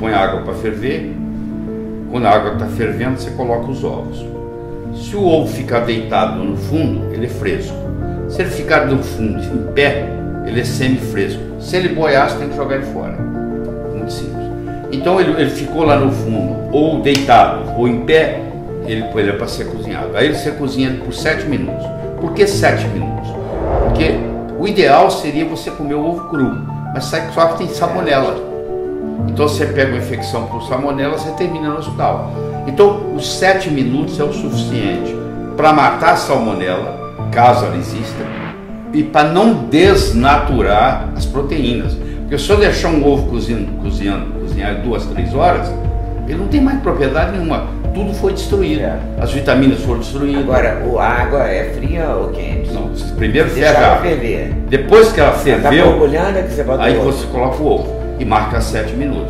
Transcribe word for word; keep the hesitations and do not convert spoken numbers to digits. põe a água para ferver, quando a água está fervendo você coloca os ovos. Se o ovo ficar deitado no fundo, ele é fresco. Se ele ficar no fundo, em pé, ele é semi-fresco. Se ele boiar, você tem que jogar ele fora. Muito simples. Então ele, ele ficou lá no fundo, ou deitado, ou em pé, ele, ele é para ser cozinhado. Aí você cozinha ele por sete minutos. Por que sete minutos? Porque o ideal seria você comer o ovo cru, mas sai que só tem salmonela. Então você pega uma infecção por salmonela, você termina no hospital. Então os sete minutos é o suficiente para matar a salmonela, caso ela exista, e para não desnaturar as proteínas. Porque se eu deixar um ovo cozinhando, cozinhando, cozinhar duas, três horas, ele não tem mais propriedade nenhuma. Tudo foi destruído, é. As vitaminas foram destruídas. Agora, a água é fria ou quente? Não, primeiro ferver. Depois que ela ferveu, tá borbulhando, é que você bota aí o ovo. Você coloca o ovo. E marca sete minutos.